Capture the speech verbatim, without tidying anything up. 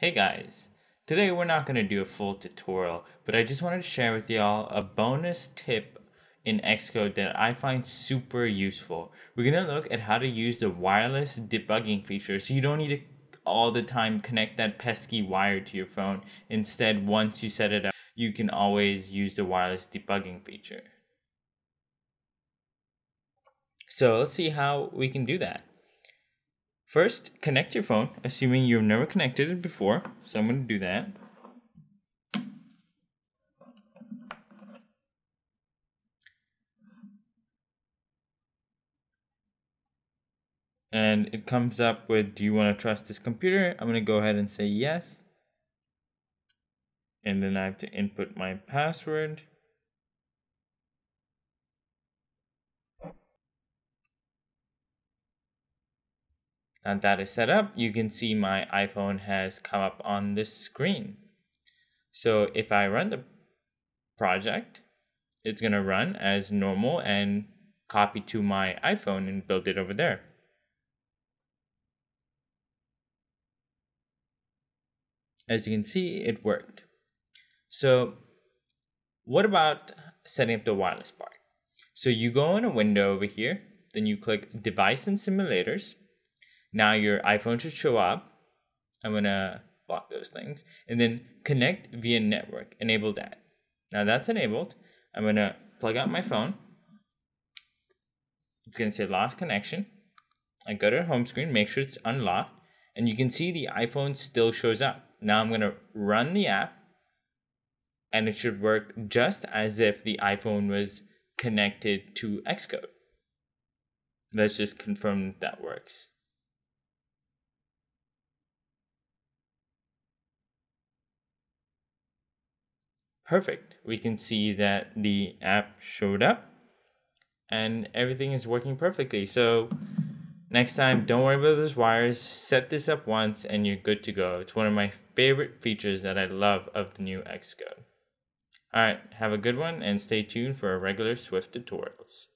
Hey guys, today we're not going to do a full tutorial, but I just wanted to share with y'all a bonus tip in Xcode that I find super useful. We're going to look at how to use the wireless debugging feature so you don't need to all the time connect that pesky wire to your phone. Instead, once you set it up, you can always use the wireless debugging feature. So let's see how we can do that. First, connect your phone, assuming you've never connected it before, so I'm going to do that. And it comes up with, do you want to trust this computer? I'm going to go ahead and say yes. And then I have to input my password. Now that is set up, you can see my iPhone has come up on this screen. So if I run the project, it's going to run as normal and copy to my iPhone and build it over there. As you can see, it worked. So what about setting up the wireless part? So you go in a window over here, then you click Device and Simulators. Now your iPhone should show up. I'm gonna block those things. And then connect via network, enable that. Now that's enabled. I'm gonna plug out my phone. It's gonna say lost connection. I go to the home screen, make sure it's unlocked. And you can see the iPhone still shows up. Now I'm gonna run the app and it should work just as if the iPhone was connected to Xcode. Let's just confirm that, that works. Perfect. We can see that the app showed up and everything is working perfectly. So next time, don't worry about those wires. Set this up once and you're good to go. It's one of my favorite features that I love of the new Xcode. All right, have a good one and stay tuned for our regular Swift tutorials.